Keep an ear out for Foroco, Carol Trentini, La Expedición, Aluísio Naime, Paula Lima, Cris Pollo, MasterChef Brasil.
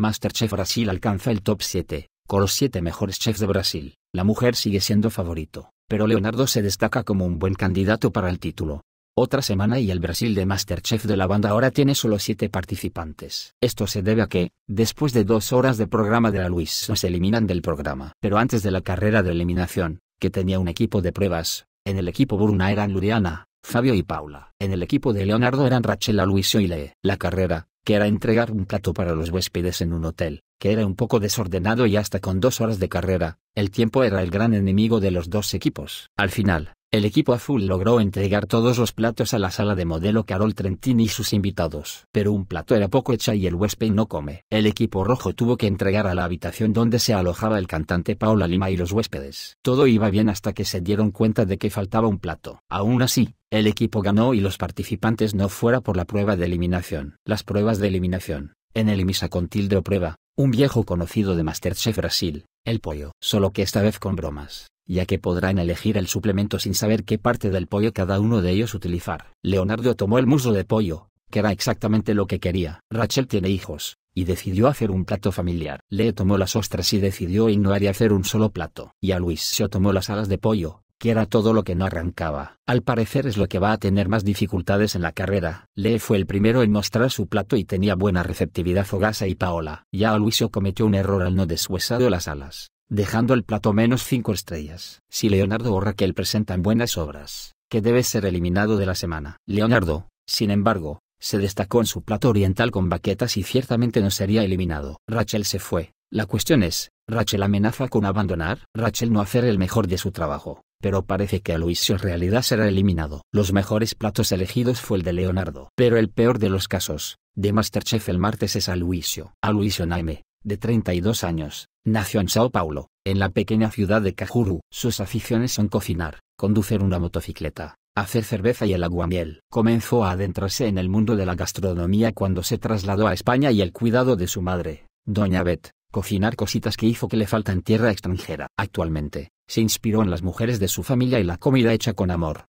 MasterChef Brasil alcanza el top 7, con los 7 mejores chefs de Brasil. La mujer sigue siendo favorito, pero Leonardo se destaca como un buen candidato para el título. Otra semana y el Brasil de MasterChef de la banda ahora tiene solo 7 participantes. Esto se debe a que, después de 2 horas de programa de Aluísio, se eliminan del programa. Pero antes de la carrera de eliminación, que tenía un equipo de pruebas, en el equipo Bruna eran Luriana, Fabio y Paula. En el equipo de Leonardo eran Rachel, Aluísio y Lee. La carrera, que era entregar un plato para los huéspedes en un hotel, que era un poco desordenado y hasta con 2 horas de carrera, el tiempo era el gran enemigo de los dos equipos. Al final, el equipo azul logró entregar todos los platos a la sala de modelo Carol Trentini y sus invitados. Pero un plato era poco hecha y el huésped no come. El equipo rojo tuvo que entregar a la habitación donde se alojaba el cantante Paula Lima y los huéspedes. Todo iba bien hasta que se dieron cuenta de que faltaba un plato. Aún así, el equipo ganó y los participantes no fuera por la prueba de eliminación. Las pruebas de eliminación. En el Misa con tilde o prueba, un viejo conocido de MasterChef Brasil, el pollo. Solo que esta vez con bromas, ya que podrán elegir el suplemento sin saber qué parte del pollo cada uno de ellos utilizar. Leonardo tomó el muslo de pollo, que era exactamente lo que quería. Rachel tiene hijos, y decidió hacer un plato familiar. Lee tomó las ostras y decidió ignorar y hacer un solo plato. Y Aluísio tomó las alas de pollo, que era todo lo que no arrancaba. Al parecer es lo que va a tener más dificultades en la carrera. Lee fue el primero en mostrar su plato y tenía buena receptividad Fogasa y Paola. Ya Aluísio cometió un error al no deshuesar las alas, dejando el plato menos 5 estrellas. Si Leonardo o Raquel presentan buenas obras, que debe ser eliminado de la semana. Leonardo, sin embargo, se destacó en su plato oriental con baquetas y ciertamente no sería eliminado. Rachel se fue. La cuestión es, ¿Rachel amenaza con abandonar? Rachel no hacer el mejor de su trabajo, pero parece que Aluísio en realidad será eliminado. Los mejores platos elegidos fue el de Leonardo. Pero el peor de los casos, de MasterChef el martes es Aluísio. Aluísio Naime, de 32 años, nació en Sao Paulo, en la pequeña ciudad de Cajuru. Sus aficiones son cocinar, conducir una motocicleta, hacer cerveza y el aguamiel. Comenzó a adentrarse en el mundo de la gastronomía cuando se trasladó a España y el cuidado de su madre, Doña Bet, cocinar cositas que hizo que le falta en tierra extranjera. Actualmente, se inspiró en las mujeres de su familia y la comida hecha con amor.